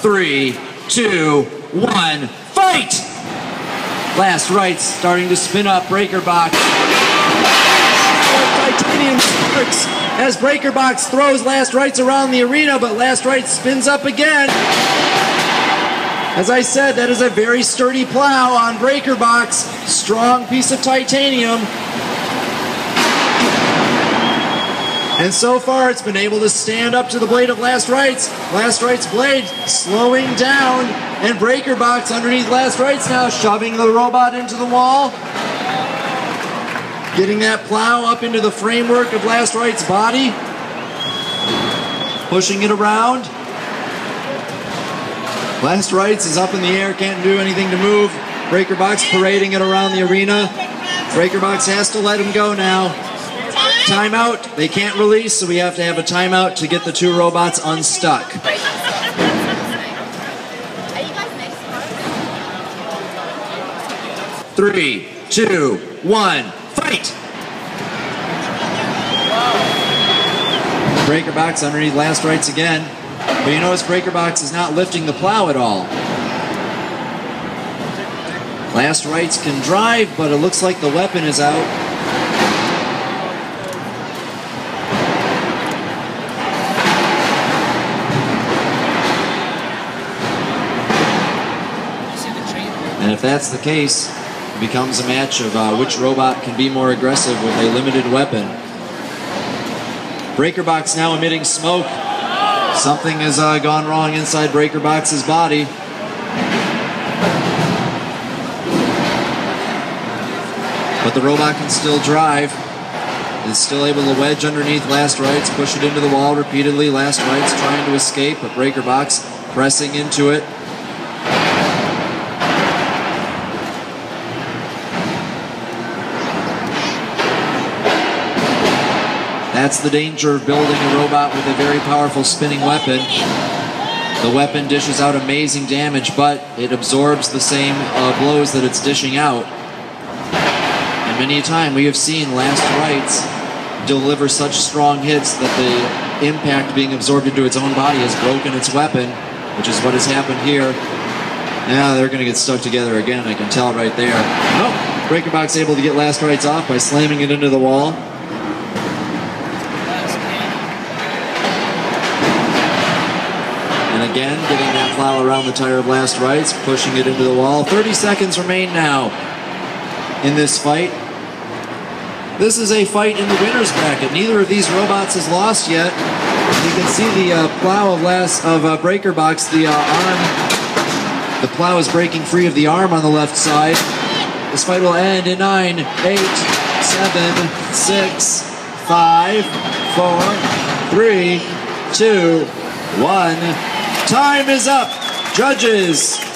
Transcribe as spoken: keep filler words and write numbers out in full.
Three, two, one, fight! Last Rites starting to spin up Breaker Box. Titanium sparks as Breaker Box throws Last Rites around the arena, but Last Rites spins up again. As I said, that is a very sturdy plow on Breaker Box. Strong piece of titanium. And so far, it's been able to stand up to the blade of Last Rites. Last Rites' blade slowing down, and Breaker Box underneath Last Rites now, shoving the robot into the wall. Getting that plow up into the framework of Last Rites' body. Pushing it around. Last Rites is up in the air, can't do anything to move. Breaker Box parading it around the arena. Breaker Box has to let him go now. Timeout. They can't release, so we have to have a timeout to get the two robots unstuck. Three, two, one, fight! Breaker Box underneath Last Rites again. But you notice Breaker Box is not lifting the plow at all. Last Rites can drive, but it looks like the weapon is out. And if that's the case, it becomes a match of uh, which robot can be more aggressive with a limited weapon. Breaker Box now emitting smoke. Something has uh, gone wrong inside Breaker Box's body. But the robot can still drive. Is still able to wedge underneath Last Rites, push it into the wall repeatedly. Last Rites trying to escape, but Breaker Box pressing into it. That's the danger of building a robot with a very powerful spinning weapon. The weapon dishes out amazing damage, but it absorbs the same uh, blows that it's dishing out. And many a time we have seen Last Rites deliver such strong hits that the impact being absorbed into its own body has broken its weapon, which is what has happened here. Now they're going to get stuck together again, I can tell right there. Oh, Breaker Box able to get Last Rites off by slamming it into the wall. And again, getting that plow around the tire of Last Rites, pushing it into the wall. thirty seconds remain now in this fight. This is a fight in the winner's bracket. Neither of these robots has lost yet. You can see the uh, plow of, last, of uh, Breaker Box, the uh, arm. The plow is breaking free of the arm on the left side. This fight will end in nine, eight, seven, six, five, four, three, two, one. Time is up. Judges.